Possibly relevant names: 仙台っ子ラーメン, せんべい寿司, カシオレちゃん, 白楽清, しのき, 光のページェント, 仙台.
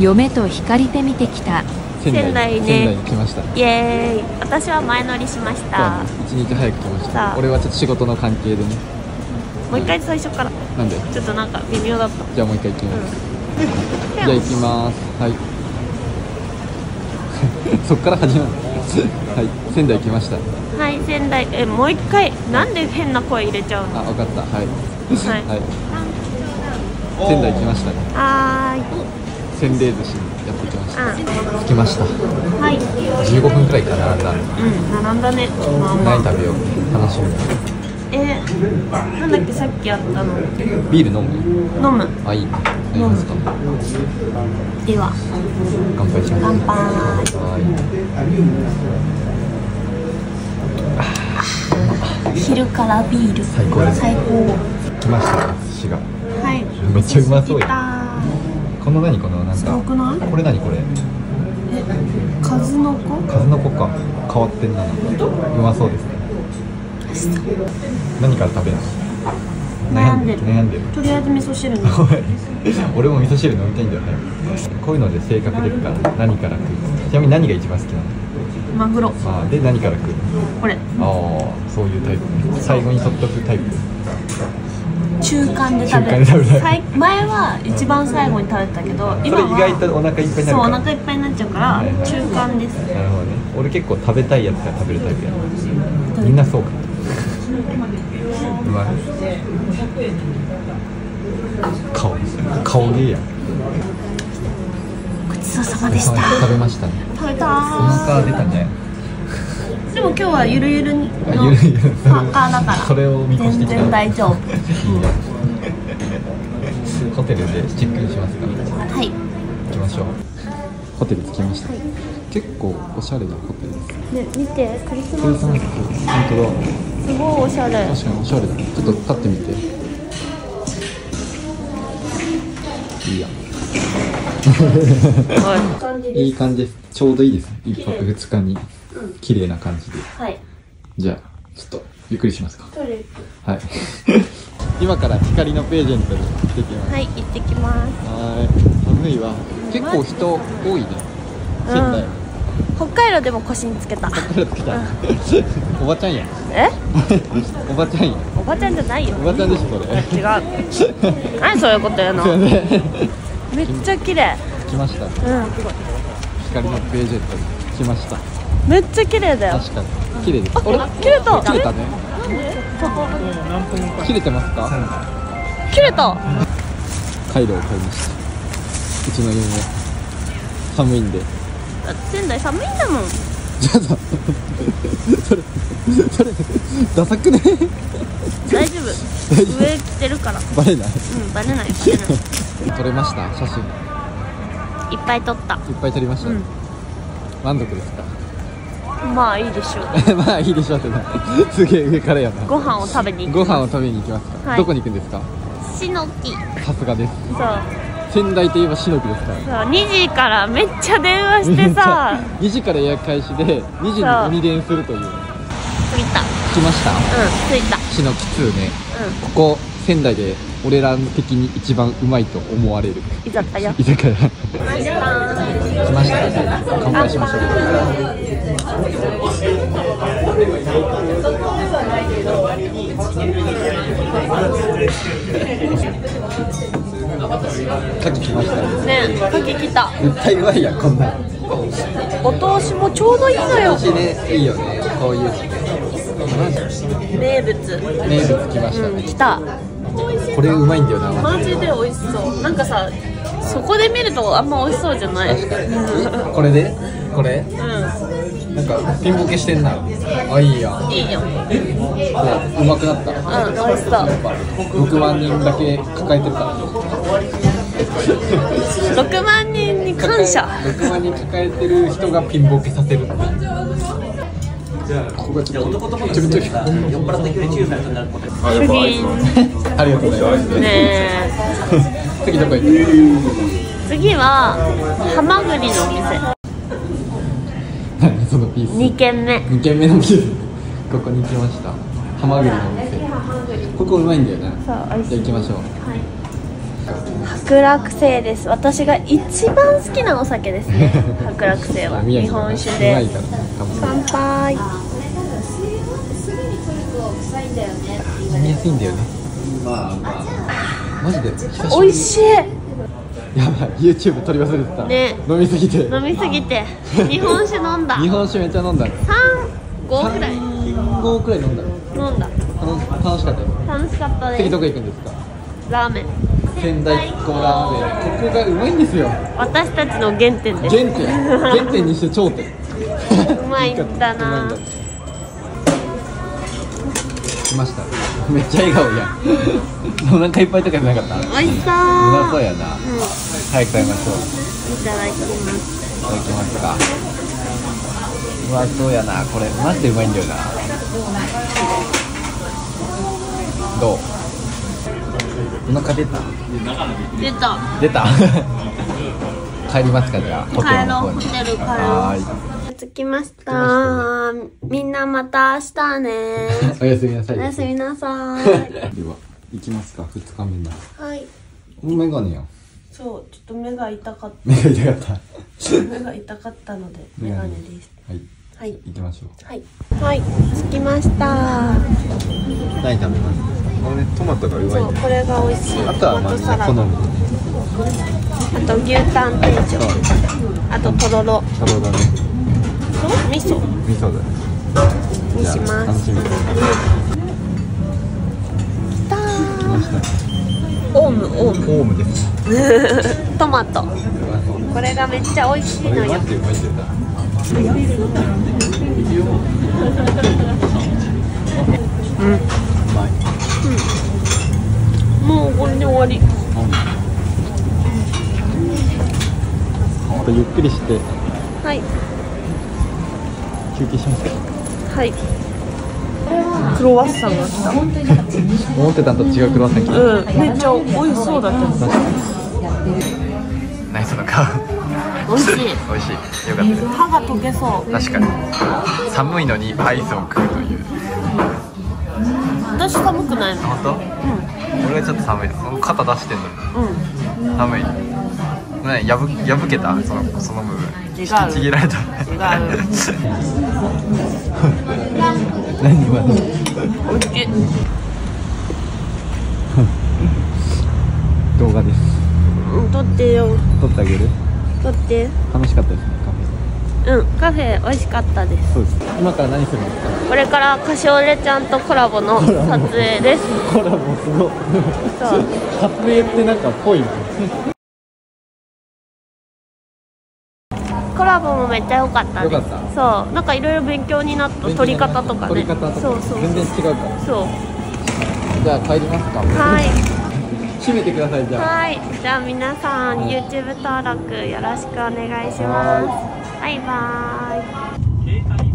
嫁と光で見てきた仙台に来ました。イエーイ。私は前乗りしました。一日早く来ました。俺はちょっと仕事の関係でね。もう一回最初からなんでちょっとなんか微妙だった。じゃあもう一回行きます、じゃあ行きます。はいそっから始まるはい、仙台来ました。はい、仙台。もう一回なんで変な声入れちゃうの。あ、分かった。はいはい、仙台来ましたね。はい、せんべい寿司にやってきました。着きました。はい。15分くらいか並んだ。うん、並んだね。何食べよう。楽しみ。なんだっけ、さっきやったの。ビール飲む。飲む。あ、いい。飲みますか。では。乾杯します。乾杯。はい。昼からビール。最高です。最高。来ましたね、寿司が。はい。めっちゃうまそうや。この何、このなんかこれ何これ。数の子か。変わってんな。うまそうですね。何から食べるの。悩んでる。とりあえず味噌汁。俺も味噌汁飲みたいんだよね。こういうので性格出るから何から食う。ちなみに何が一番好きなの。マグロ。ああ、で何から食う。これ。ああ、そういうタイプ。最後に取っとくタイプ。中間で食べる。前は一番最後に食べたけど、今は意外とお腹いっぱいになる。そう、お腹いっぱいになっちゃうから中間です。なるほどね。俺結構食べたいやつから食べるタイプやな。みんなそうか。うまい。顔でいいや。ごちそうさまでした。食べましたね。食べた。お腹出たね。でも今日はゆるゆるのサッカーだから全然大丈夫。ホテルでチェックインしますか。はい。行きましょう。ホテル着きました。結構おしゃれなホテルです。ね、見てクリスマス。本当だ。すごいおしゃれ。確かにおしゃれだね。ちょっと立ってみて。いいや。いい感じです。ちょうどいいです。1泊2日に。綺麗な感じで。はい。じゃあ、ちょっとゆっくりしますか。はい。今から光のページェントに行ってきます。はい、行ってきます。はい。寒いわ。結構人多いね。仙台。北海道でも腰につけた。おばちゃんや。え？おばちゃんや。おばちゃんじゃないよ。おばちゃんでしょ、それ。違う。何そういうことやの。めっちゃ綺麗。来ました。うん。光のページェントに来ました。めっちゃ綺麗だよ。確かに綺麗です。あ、切れたね。切れてますか。切れた。カイロを買いました。うちの家も寒いんで。仙台寒いんだもん。じゃあさ、それダサくね。大丈夫、上着てるからバレない。うん、バレない。撮れました、写真いっぱい撮った。いっぱい撮りました。満足ですか。まあいいでしょう。まあいいでしょうってな。すげえ上からやな。ご飯を食べに行きますか。どこに行くんですか。しのき。さすがです。そう。仙台といえばしのきですから。そう。2時からめっちゃ電話してさ。2時から予約開始で2時に鬼電するという。来ました。うん。着いた。しのき2ね。うん。ここ仙台で俺ら的に一番うまいと思われる。居酒屋。来ました。乾杯しましょう。カキ来ましたね。カキ来た。絶対うまいやん、こんな。お通しもちょうどいいのよ。いいよね、こういう。名物来ましたね。来た。これうまいんだよな。マジで美味しそう。なんかさ、そこで見るとあんま美味しそうじゃない。確かに。これで？これ？うん。なんかピンボケしてんな。あ、いいや。いいよ。うまくなった。うん、美味しそう。6万人だけ抱えてた。6万人に感謝。6万人抱えてる人がピンボケさせる。ここがちょっと酔っ払ってくれ中になることです。ありがとうございます。ねえ。次どこ行く？次はハマグリのお店。そのピース。2軒目。2軒目のピース。ここに来ました。ハマグリのお店。ここうまいんだよね。じゃあ行きましょう。はい。白楽清です。私が一番好きなお酒ですね。白楽清は日本酒で。乾杯。飲みやすいんだよね。マジで美味しい。やばい、 YouTube 撮り忘れてたね。飲みすぎて日本酒飲んだ。日本酒めっちゃ飲んだ。3合くらい飲んだ。楽しかったよ。楽しかったです。次どこ行くんですか？ラーメン。仙台っ子ラーメン。ここがうまいんですよ。私たちの原点です。原点にして頂点。うまいんだな。来ました。めっちゃ笑顔や。お腹いっぱいとかじゃなかった？おいしそう。うまそうやな。早く食べましょう。いただきます。いただきますか。うまそうやな。これマジでうまいんだよな。どう？お腹出た？出た。帰りますか？じゃあホテルの方に。着きました。みんなまた明日ね。おやすみなさい。おやすみなさい。では行きますか。2日目だ。はい。メガネよ。そう、ちょっと目が痛かったのでメガネです。はい、行きましょう。はい、着きました。何食べます？これトマトがうまい。そう、これが美味しい。あとはまあ好み。あと牛タン定食。あととろろ。とろろね。味噌だね。にします。楽しみ。きた。来ました。オウムです。トマト。これがめっちゃ美味しいのよ。もうこれで終わり。ゆっくりして。はい。休憩しますか。はい。クロワッサンが来た。思ってたと違うクロワッサン来た。めっちゃ美味しそうだった。ナイスの顔。美味しい。美味しい。よかった。歯が溶けそう。確かに。寒いのにアイスを食うという。私寒くないの。本当？俺はちょっと寒い。肩出してんのに。寒い。ね、破けたその部分。ちぎられた。何今の？おいしい。動画です。撮ってよ。撮ってあげる？撮って。楽しかったですね。カフェ美味しかったです。今から何するんですか？これからカシオレちゃんとコラボの撮影です。コラボすごい。撮影ってなんかぽいね。コラボもめっちゃ良かったね。そう、なんかいろいろ勉強になった。撮り方とかね。そう全然違うから。そう、じゃあ帰りますか。はい、閉めてください。じゃあ、はい、じゃあ皆さん YouTube 登録よろしくお願いします。バイバーイ。